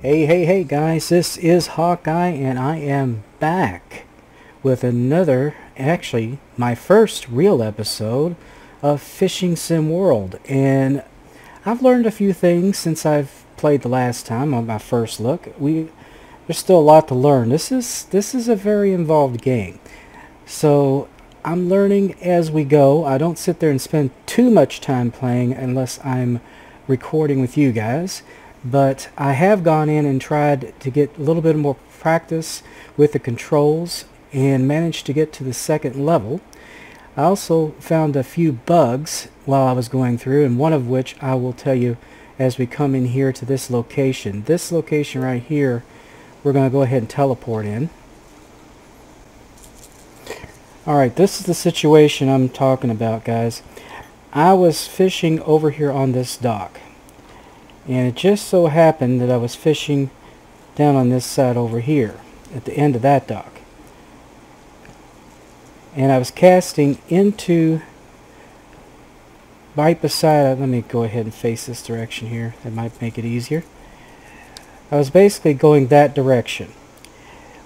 Hey guys, this is Hawkeye and I am back with another, actually my first real episode of Fishing Sim World. And I've learned a few things since I've played the last time on my first look. There's still a lot to learn. This is a very involved game. So I'm learning as we go. I don't sit there and spend too much time playing unless I'm recording with you guys. But I have gone in and tried to get a little bit more practice with the controls and managed to get to the second level. I also found a few bugs while I was going through, and one of which I will tell you as we come in here to this location. This location right here, we're going to go ahead and teleport in. Alright, this is the situation I'm talking about, guys. I was fishing over here on this dock. And it just so happened that I was fishing down on this side over here, at the end of that dock. And I was casting into, right beside, let me go ahead and face this direction here, that might make it easier. I was basically going that direction.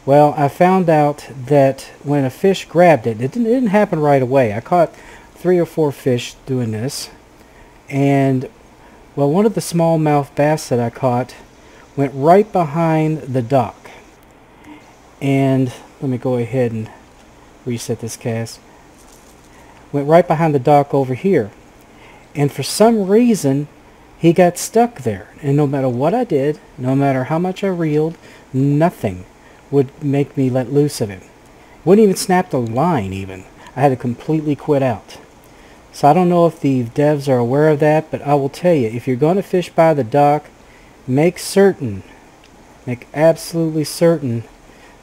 Well, I found out that when a fish grabbed it, it didn't happen right away. I caught 3 or 4 fish doing this, and well, one of the smallmouth bass that I caught went right behind the dock. And let me go ahead and reset this cast. Went right behind the dock over here. And for some reason, he got stuck there. And no matter what I did, no matter how much I reeled, nothing would make me let loose of him. Wouldn't even snap the line even. I had to completely quit out. So I don't know if the devs are aware of that, but I will tell you, if you're going to fish by the dock, make absolutely certain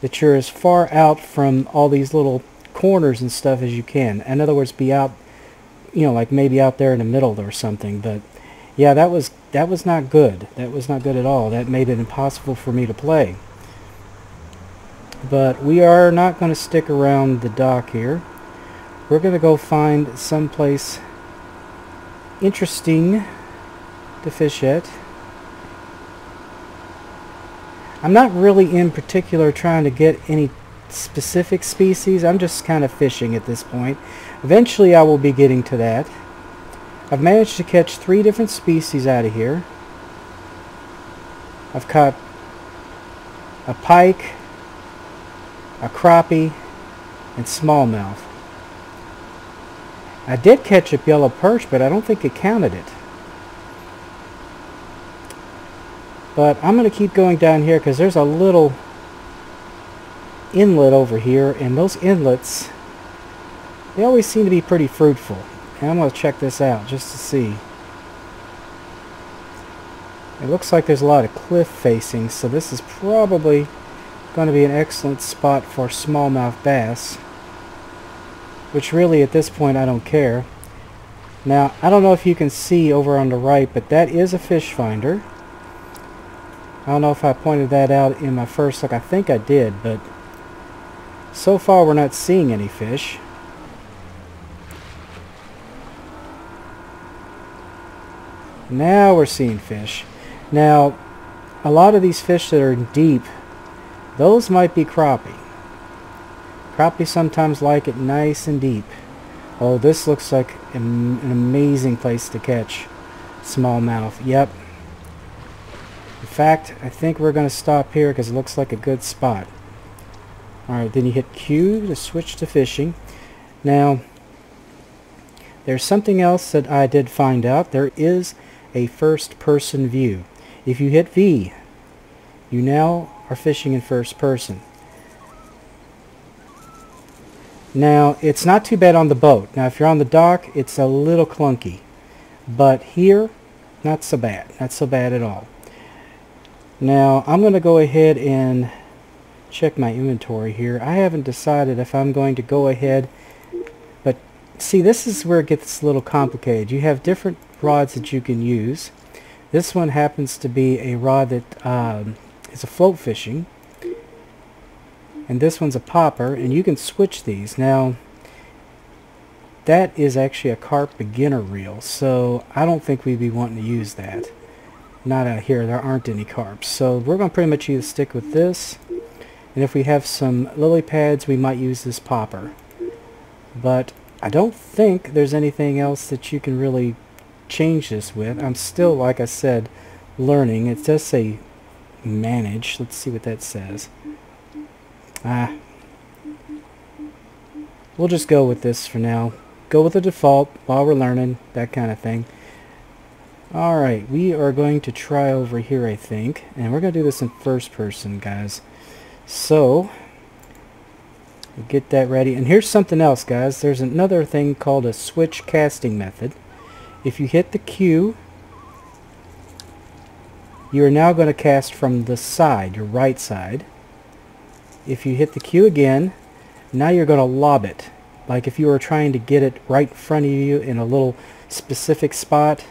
that you're as far out from all these little corners and stuff as you can. In other words, be out, you know, like maybe out there in the middle or something. But yeah, that was not good. That was not good at all. That made it impossible for me to play. But we are not going to stick around the dock here. We're going to go find someplace interesting to fish at. I'm not really in particular trying to get any specific species. I'm just kind of fishing at this point. Eventually I will be getting to that. I've managed to catch 3 different species out of here. I've caught a pike, a crappie, and smallmouth. I did catch a yellow perch, but I don't think it counted it. But I'm going to keep going down here because there's a little inlet over here, and those inlets, they always seem to be pretty fruitful. And I'm going to check this out just to see. It looks like there's a lot of cliff facings, so this is probably going to be an excellent spot for smallmouth bass. Which really at this point I don't care. Now I don't know if you can see over on the right, but that is a fish finder. I don't know if I pointed that out in my first look. I think I did, but so far we're not seeing any fish. Now we're seeing fish. Now a lot of these fish that are deep, those might be crappie. Crappie sometimes like it nice and deep. Oh, this looks like an amazing place to catch smallmouth. Yep. In fact, I think we're going to stop here because it looks like a good spot. Alright, then you hit Q to switch to fishing. Now, there's something else that I did find out. There is a first-person view. If you hit V, you now are fishing in first person. Now, it's not too bad on the boat. Now, if you're on the dock, it's a little clunky. But here, not so bad. Not so bad at all. Now, I'm going to go ahead and check my inventory here. I haven't decided if I'm going to go ahead. But, see, this is where it gets a little complicated. You have different rods that you can use. This one happens to be a rod that is a float fishing. And this one's a popper, and you can switch these. Now, that is actually a carp beginner reel, so I don't think we'd be wanting to use that. not out here. There aren't any carps. So we're going to pretty much either stick with this. And if we have some lily pads, we might use this popper. But I don't think there's anything else that you can really change this with. I'm still, like I said, learning. It does say manage. Let's see what that says. We'll just go with this for now. Go with the default while we're learning, that kind of thing. Alright, we are going to try over here, I think. And we're going to do this in first person, guys. So, get that ready. And here's something else, guys. There's another thing called a switch casting method. If you hit the Q, you are now going to cast from the side, your right side. If you hit the Q again, now you're going to lob it. Like if you were trying to get it right in front of you in a little specific spot.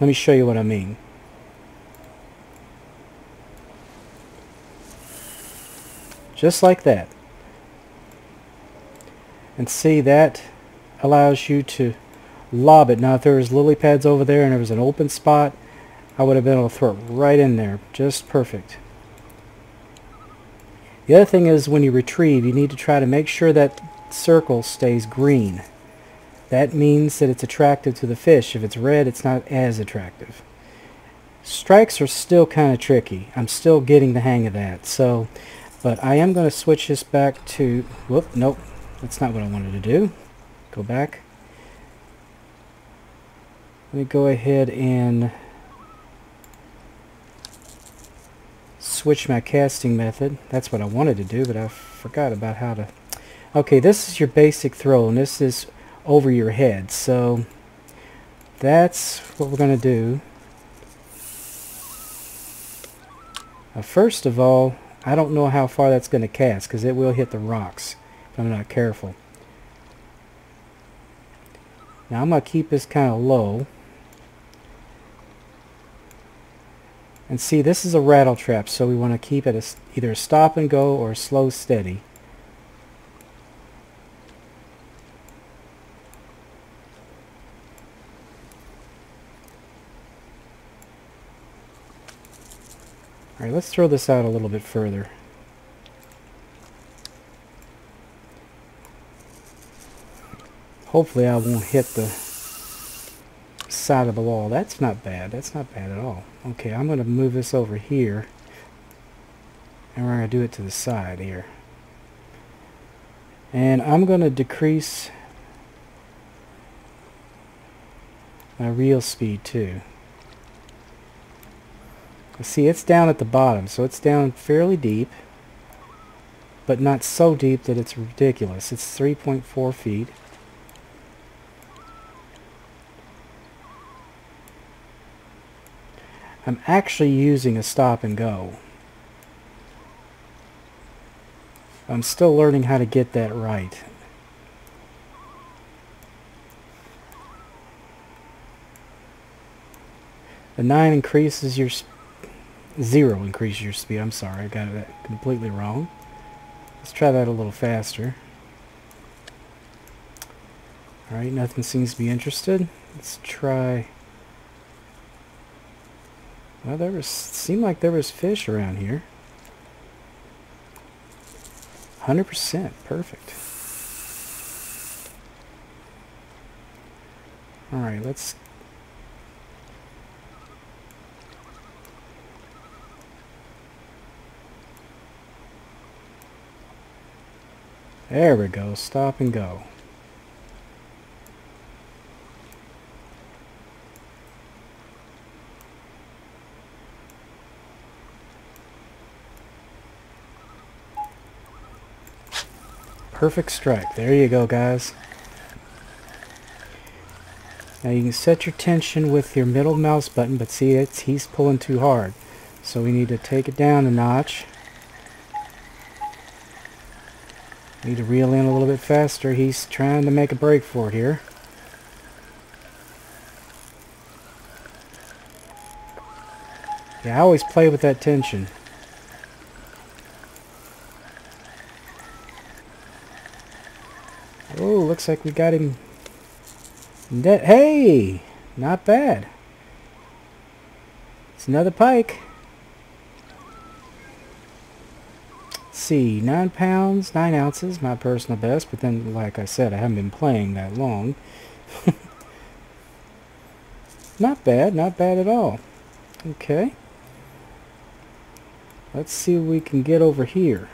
Let me show you what I mean. Just like that. And see, that allows you to lob it. Now if there was lily pads over there and there was an open spot, I would have been able to throw it right in there. Just perfect. The other thing is, when you retrieve, you need to try to make sure that circle stays green. That means that it's attractive to the fish. If it's red, it's not as attractive. Strikes are still kind of tricky. I'm still getting the hang of that. So, but I am going to switch this back to, whoop, nope, that's not what I wanted to do. Go back. Let me go ahead and switch my casting method. That's what I wanted to do, but I forgot about how to. Okay, this is your basic throw, and this is over your head. So that's what we're going to do. Now, first of all, I don't know how far that's going to cast, because it will hit the rocks if I'm not careful. Now I'm going to keep this kind of low. And see, this is a rattle trap, so we want to keep it either a stop and go or a slow steady. Alright, let's throw this out a little bit further. Hopefully I won't hit the side of the wall. That's not bad. That's not bad at all. Okay, I'm going to move this over here. And we're going to do it to the side here. And I'm going to decrease my reel speed too. See, it's down at the bottom, so it's down fairly deep, but not so deep that it's ridiculous. It's 3.4 feet. I'm actually using a stop and go. I'm still learning how to get that right. The 9 increases your speed. 0 increases your speed. I'm sorry, I got that completely wrong. Let's try that a little faster. Alright, nothing seems to be interested. Let's try. Well, seemed like there was fish around here. 100%, perfect. Alright, let's. There we go, stop and go. Perfect strike, there you go, guys. Now you can set your tension with your middle mouse button, but see, he's pulling too hard. So we need to take it down a notch. Need to reel in a little bit faster. He's trying to make a break for it here. Yeah, I always play with that tension. Oh, looks like we got him. Hey! Not bad. It's another pike. Let's see, 9 pounds, 9 ounces, my personal best, but then like I said, I haven't been playing that long. Not bad, not bad at all. Okay. Let's see what we can get over here.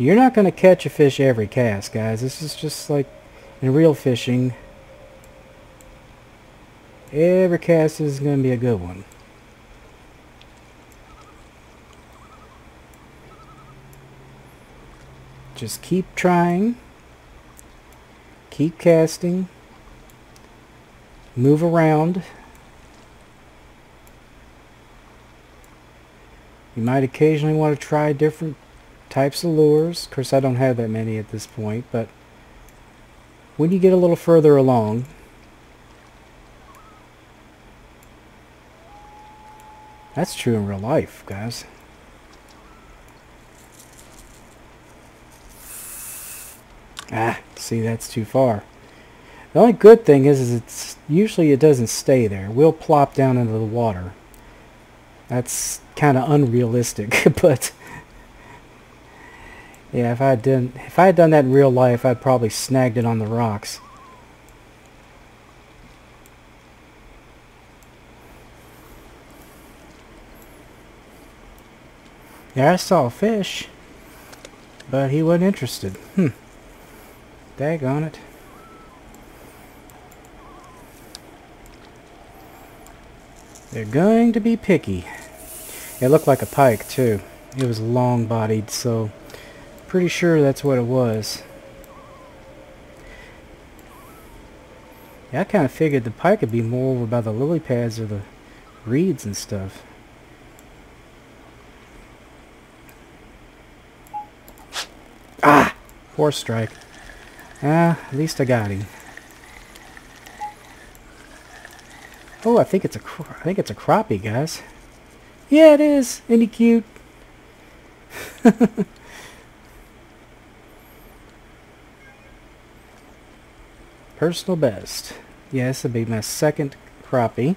You're not going to catch a fish every cast, guys. This is just like in real fishing. Every cast is going to be a good one. Just keep trying. Keep casting. Move around. You might occasionally want to try different types of lures. Of course, I don't have that many at this point, but when you get a little further along, that's true in real life, guys. Ah, see, that's too far. The only good thing is it's usually it doesn't stay there. We'll plop down into the water. That's kind of unrealistic, but yeah, if I had done that in real life, I'd probably snagged it on the rocks. Yeah, I saw a fish, but he wasn't interested. Daggone it. They're going to be picky. It looked like a pike too. It was long-bodied, so pretty sure that's what it was. Yeah, I kind of figured the pike would be more over by the lily pads or the reeds and stuff. Ah! Poor strike. Ah, at least I got him. Oh, I think it's a crappie, guys. Yeah, it is. Isn't he cute? Personal best. Yeah, this will be my second crappie.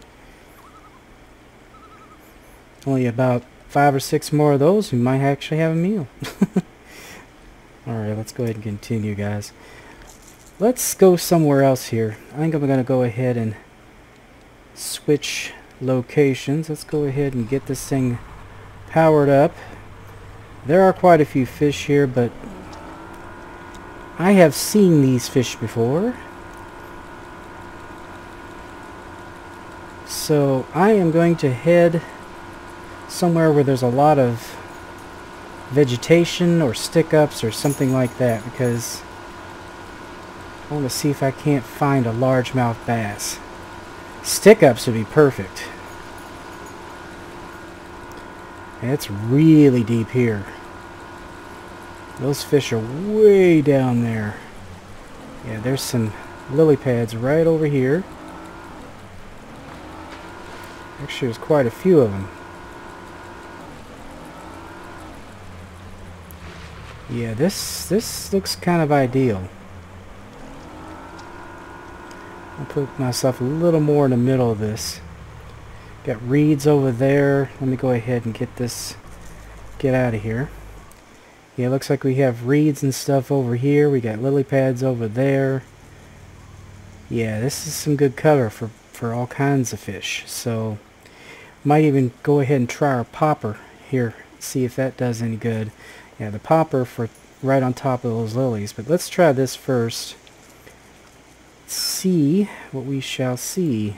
Only about 5 or 6 more of those, we might actually have a meal. Alright, let's go ahead and continue, guys. Let's go somewhere else here. I think I'm going to go ahead and switch locations. Let's go ahead and get this thing powered up. There are quite a few fish here, but I have seen these fish before. So I am going to head somewhere where there's a lot of vegetation or stick-ups or something like that, because I want to see if I can't find a largemouth bass. Stick-ups would be perfect. And it's really deep here. Those fish are way down there. Yeah, there's some lily pads right over here. Actually, there's quite a few of them. Yeah, this looks kind of ideal. I'll put myself a little more in the middle of this. Got reeds over there. Let me go ahead and get out of here. Yeah, looks like we have reeds and stuff over here. We got lily pads over there. Yeah, this is some good cover for all kinds of fish. So, might even go ahead and try our popper here, see if that does any good. Yeah, the popper for right on top of those lilies. But let's try this first. See what we shall see.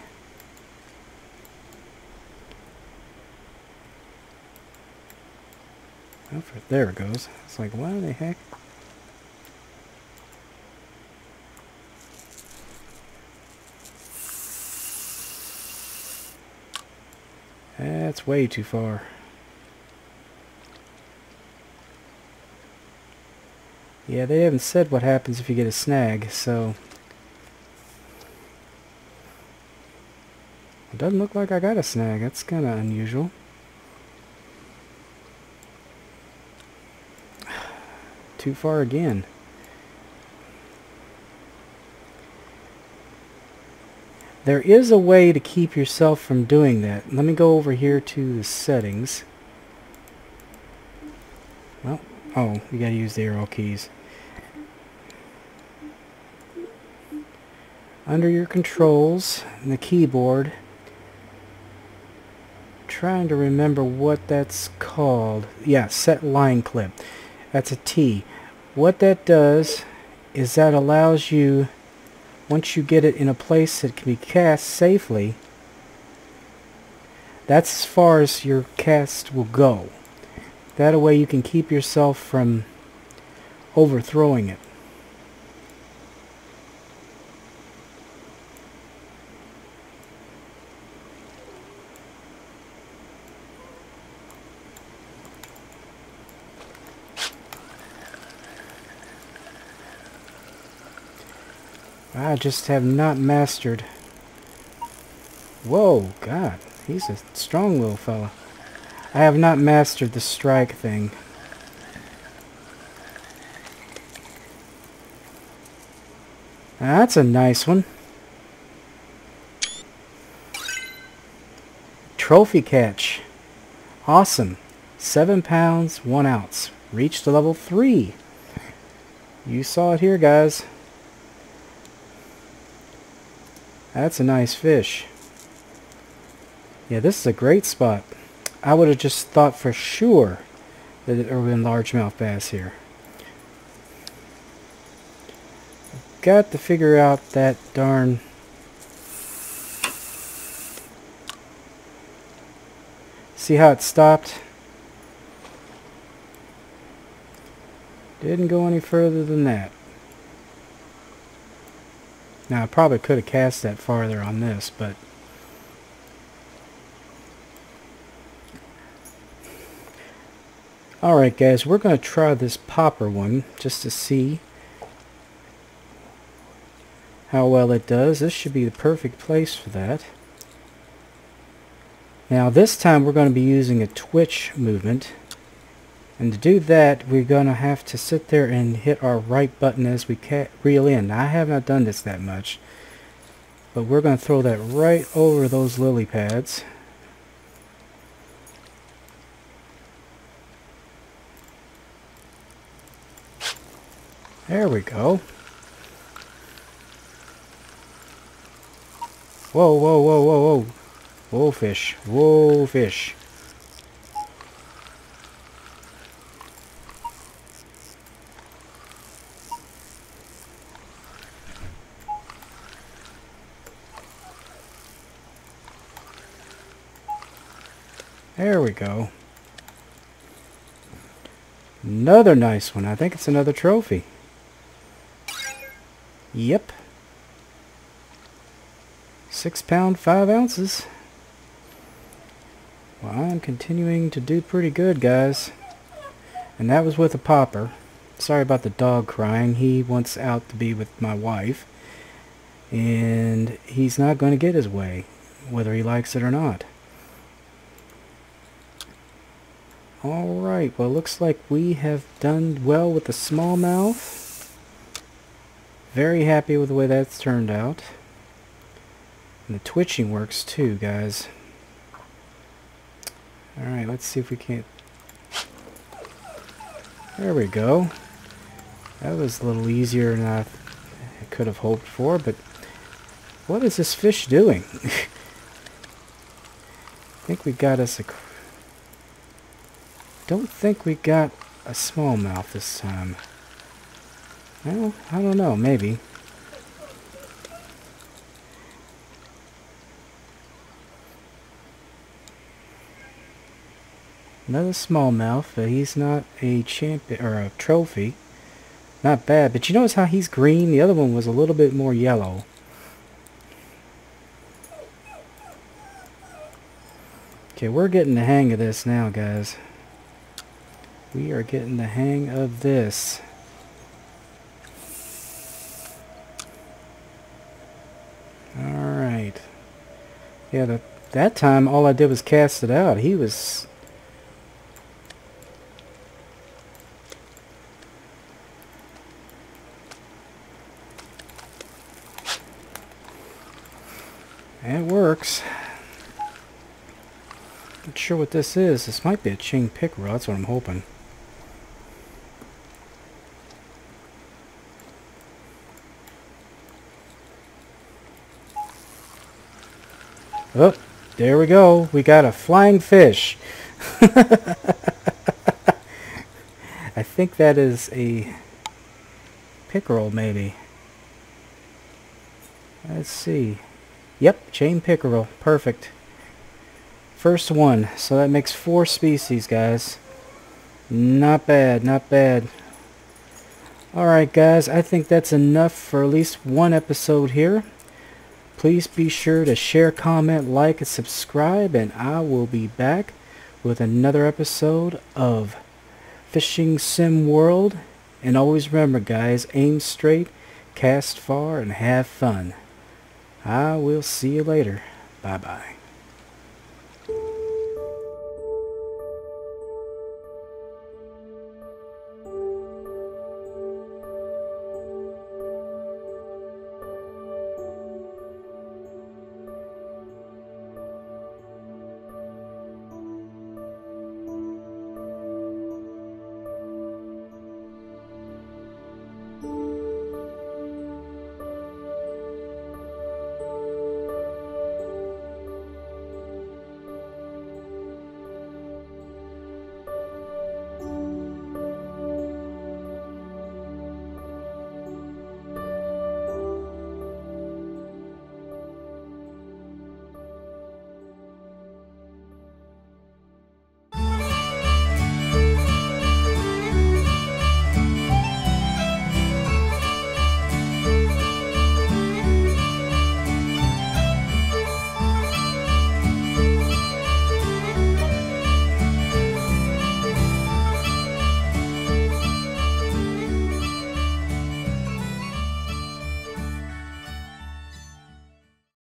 Oh, there it goes. It's like, why the heck? That's way too far. Yeah, they haven't said what happens if you get a snag, so it doesn't look like I got a snag. That's kind of unusual. Too far again. There is a way to keep yourself from doing that. Let me go over here to the settings. Well, oh, you gotta use the arrow keys. Under your controls and the keyboard, I'm trying to remember what that's called. Yeah, set line clip. That's a T. What that does is that allows you, once you get it in a place that can be cast safely, that's as far as your cast will go. That way you can keep yourself from overthrowing it. I just have not mastered. Whoa, God, he's a strong little fella. I have not mastered the strike thing. Now, that's a nice one. Trophy catch. Awesome. 7 pounds, 1 ounce. Reached level 3. You saw it here, guys. That's a nice fish. Yeah, this is a great spot. I would have just thought for sure that it would have been largemouth bass here. I've got to figure out that darn... See how it stopped? Didn't go any further than that. Now, I probably could have cast that farther on this, but alright guys, we're going to try this popper one just to see how well it does. This should be the perfect place for that. Now this time we're going to be using a twitch movement, and to do that we're going to have to sit there and hit our right button as we reel in. Now, I have not done this that much, but we're going to throw that right over those lily pads. There we go. Whoa, whoa, whoa, whoa, whoa. Whoa, fish. Whoa, fish. There we go. Another nice one. I think it's another trophy. Yep. 6 pound, 5 ounces. Well, I'm continuing to do pretty good, guys. And that was with a popper. Sorry about the dog crying. He wants out to be with my wife. And he's not going to get his way, whether he likes it or not. Alright, well, looks like we have done well with the smallmouth. Very happy with the way that's turned out. And the twitching works too, guys. Alright, let's see if we can't... There we go. That was a little easier than I could have hoped for, but... What is this fish doing? I think we got us a... Don't think we got a smallmouth this time. Well, I don't know, maybe. Another smallmouth, but he's not a champion or a trophy. Not bad, but you notice how he's green? The other one was a little bit more yellow. Okay, we're getting the hang of this now, guys. We are getting the hang of this. Alright. Yeah, that time all I did was cast it out. He was... It works. Not sure what this is. This might be a Ching pick rod. That's what I'm hoping. Oh, there we go. We got a flying fish. I think that is a pickerel, maybe. Let's see. Yep, chain pickerel. Perfect. First one. So that makes 4 species, guys. Not bad, not bad. Alright, guys. I think that's enough for at least one episode here. Please be sure to share, comment, like, and subscribe, and I will be back with another episode of Fishing Sim World. And always remember, guys, aim straight, cast far, and have fun. I will see you later. Bye-bye.